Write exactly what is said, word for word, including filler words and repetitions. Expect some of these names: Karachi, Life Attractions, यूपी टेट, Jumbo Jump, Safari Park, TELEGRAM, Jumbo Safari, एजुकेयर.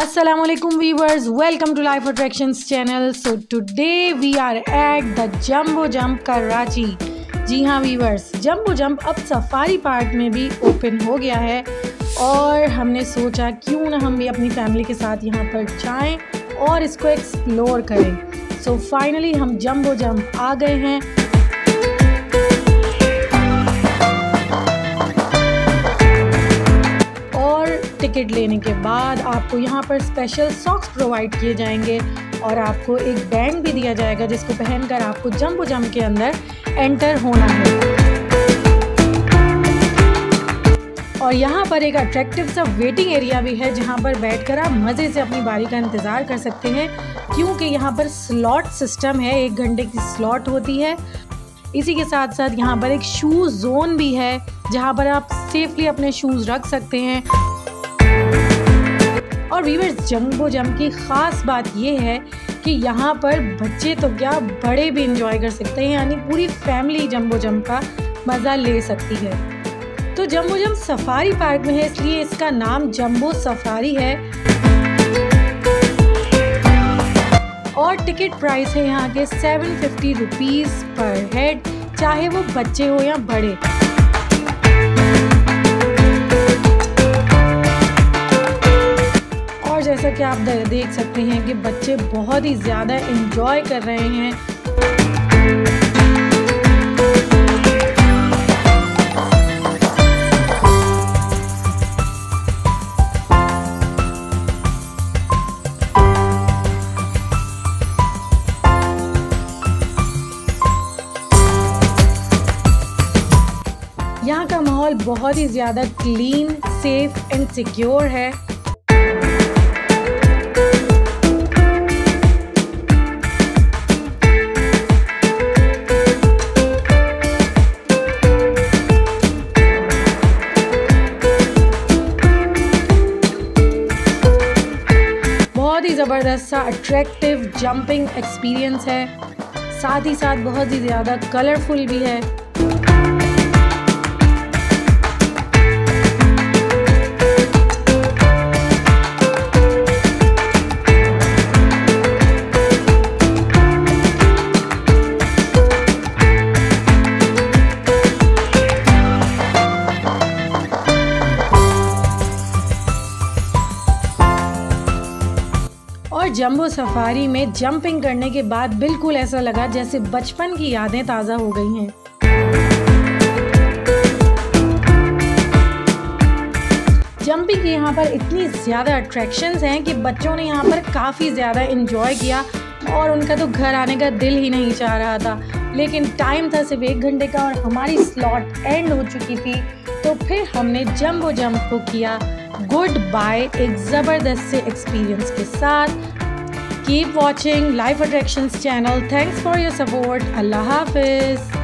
Assalamualaikum viewers, welcome to Life Attractions channel. So today we are at the Jumbo Jump Karachi. जी हाँ viewers, Jumbo Jump अब safari park में भी open हो गया है और हमने सोचा क्यों ना हम भी अपनी फैमिली के साथ यहाँ पर जाएँ और इसको एक्सप्लोर करें. सो फाइनली हम जम्बो जम्प आ गए हैं. टिकट लेने के बाद आपको यहाँ पर स्पेशल सॉक्स प्रोवाइड किए जाएंगे और आपको एक बैंड भी दिया जाएगा जिसको पहनकर आपको जंबो जंप के अंदर एंटर होना है. और यहाँ पर एक अट्रैक्टिव सा वेटिंग एरिया भी है जहाँ पर बैठकर आप मज़े से अपनी बारी का इंतज़ार कर सकते हैं, क्योंकि यहाँ पर स्लॉट सिस्टम है. एक घंटे की स्लॉट होती है. इसी के साथ साथ यहाँ पर एक शूज़ जोन भी है जहाँ पर आप सेफली अपने शूज़ रख सकते हैं. और व्यूअर्स, जंबो जंप की ख़ास बात यह है कि यहाँ पर बच्चे तो क्या बड़े भी इंजॉय कर सकते हैं, यानी पूरी फैमिली जंबो जंप का मज़ा ले सकती है. तो जंबो जंप सफारी पार्क में है, इसलिए इसका नाम जंबो सफारी है. और टिकट प्राइस है यहाँ के seven fifty rupees per head, चाहे वो बच्चे हो या बड़े. जैसा कि आप देख सकते हैं कि बच्चे बहुत ही ज़्यादा एंजॉय कर रहे हैं. यहाँ का माहौल बहुत ही ज़्यादा क्लीन, सेफ एंड सिक्योर है. ज़बरदस्त सा अट्रैक्टिव जंपिंग एक्सपीरियंस है, साथ ही साथ बहुत ही ज़्यादा कलरफुल भी है. जंबो सफारी में जंपिंग करने के बाद बिल्कुल ऐसा लगा जैसे बचपन की यादें ताज़ा हो गई हैं. जंपिंग के यहाँ पर इतनी ज़्यादा अट्रैक्शंस हैं कि बच्चों ने यहाँ पर काफ़ी ज़्यादा एंजॉय किया और उनका तो घर आने का दिल ही नहीं चाह रहा था. लेकिन टाइम था सिर्फ एक घंटे का और हमारी स्लॉट एंड हो चुकी थी, तो फिर हमने जंबो जंप को किया गुड बाय एक ज़बरदस्त से एक्सपीरियंस के साथ. Keep watching Life Attractions channel. Thanks for your support. Allah Hafiz.